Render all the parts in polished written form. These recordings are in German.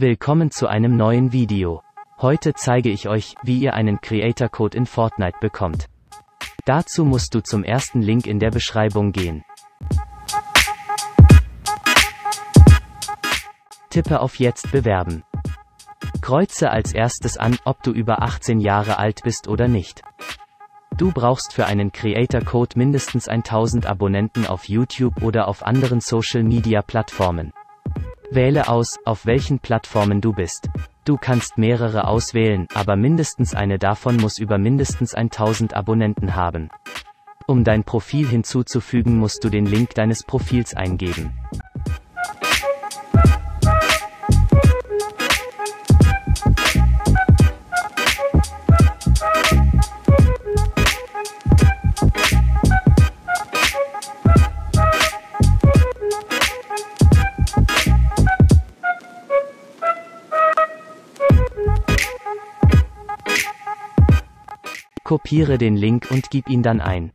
Willkommen zu einem neuen Video. Heute zeige ich euch, wie ihr einen Creator-Code in Fortnite bekommt. Dazu musst du zum ersten Link in der Beschreibung gehen. Tippe auf Jetzt bewerben. Kreuze als erstes an, ob du über 18 Jahre alt bist oder nicht. Du brauchst für einen Creator-Code mindestens 1000 Abonnenten auf YouTube oder auf anderen Social-Media-Plattformen. Wähle aus, auf welchen Plattformen du bist. Du kannst mehrere auswählen, aber mindestens eine davon muss über mindestens 1000 Abonnenten haben. Um dein Profil hinzuzufügen, musst du den Link deines Profils eingeben. Kopiere den Link und gib ihn dann ein.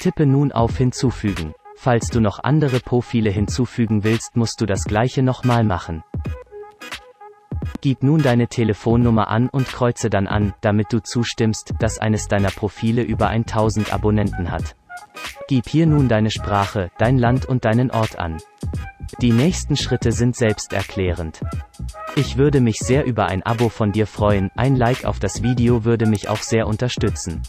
Tippe nun auf Hinzufügen. Falls du noch andere Profile hinzufügen willst, musst du das gleiche nochmal machen. Gib nun deine Telefonnummer an und kreuze dann an, damit du zustimmst, dass eines deiner Profile über 1000 Abonnenten hat. Gib hier nun deine Sprache, dein Land und deinen Ort an. Die nächsten Schritte sind selbsterklärend. Ich würde mich sehr über ein Abo von dir freuen, ein Like auf das Video würde mich auch sehr unterstützen.